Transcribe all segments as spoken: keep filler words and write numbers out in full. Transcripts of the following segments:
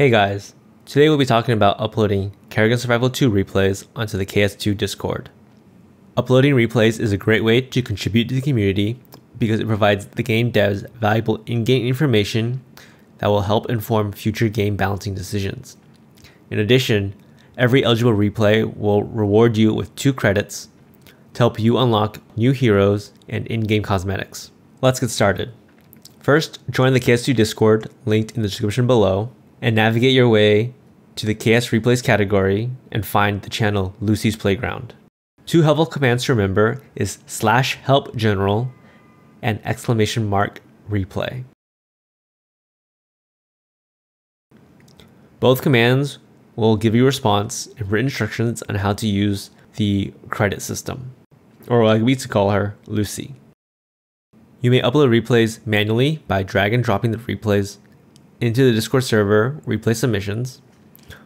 Hey guys, today we'll be talking about uploading Kerrigan Survival two replays onto the K S two Discord. Uploading replays is a great way to contribute to the community because it provides the game devs valuable in-game information that will help inform future game balancing decisions. In addition, every eligible replay will reward you with two credits to help you unlock new heroes and in-game cosmetics. Let's get started. First, join the K S two Discord linked in the description below, and navigate your way to the K S Replays category and find the channel Lucy's Playground. Two helpful commands to remember is slash help general and exclamation mark replay. Both commands will give you a response and written instructions on how to use the credit system, or like we to call her, Lucy. You may upload replays manually by drag and dropping the replays into the Discord server replay submissions,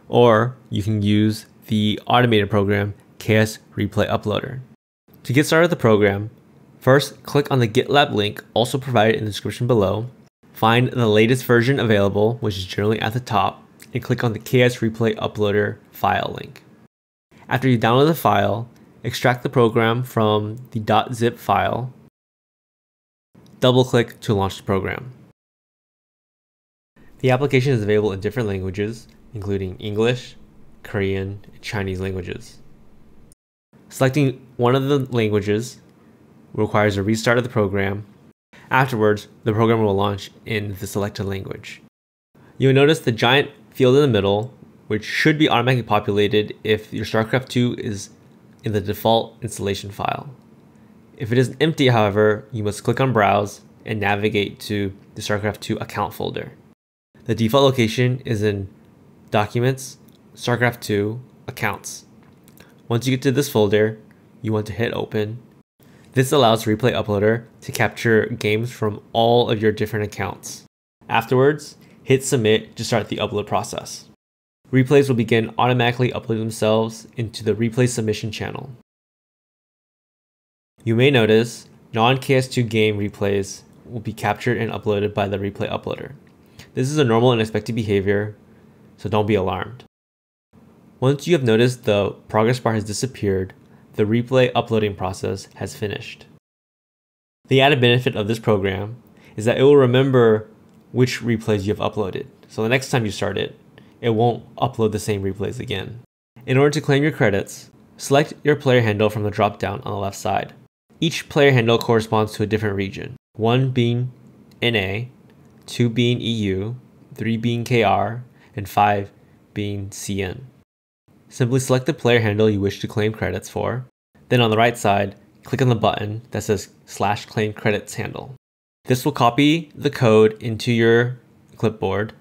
or you can use the automated program K S Replay Uploader. To get started with the program, first click on the GitLab link also provided in the description below, find the latest version available, which is generally at the top, and click on the K S Replay Uploader file link. After you download the file, extract the program from the .zip file, double click to launch the program. The application is available in different languages, including English, Korean, and Chinese languages. Selecting one of the languages requires a restart of the program. Afterwards, the program will launch in the selected language. You'll notice the giant field in the middle, which should be automatically populated if your StarCraft two is in the default installation file. If it is empty, however, you must click on Browse and navigate to the StarCraft two account folder. The default location is in Documents, StarCraft two, Accounts. Once you get to this folder, you want to hit Open. This allows Replay Uploader to capture games from all of your different accounts. Afterwards, hit Submit to start the upload process. Replays will begin automatically uploading themselves into the Replay Submission channel. You may notice non-K S two game replays will be captured and uploaded by the Replay Uploader. This is a normal and expected behavior, so don't be alarmed. Once you have noticed the progress bar has disappeared, the replay uploading process has finished. The added benefit of this program is that it will remember which replays you have uploaded, so the next time you start it, it won't upload the same replays again. In order to claim your credits, select your player handle from the drop-down on the left side. Each player handle corresponds to a different region, one being N A, two being E U, three being K R, and five being C N. Simply select the player handle you wish to claim credits for, then on the right side, click on the button that says slash claim credits handle. This will copy the code into your clipboard,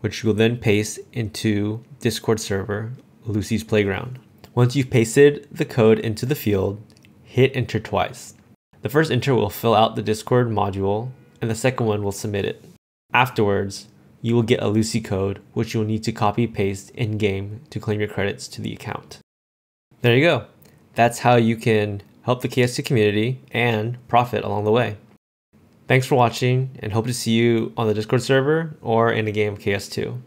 which you will then paste into Discord server, Lucy's Playground. Once you've pasted the code into the field, hit enter twice. The first enter will fill out the Discord module, and the second one will submit it. Afterwards, you will get a Lucy code, which you'll need to copy paste in game to claim your credits to the account. There you go. That's how you can help the K S two community and profit along the way. Thanks for watching and hope to see you on the Discord server or in a game of K S two.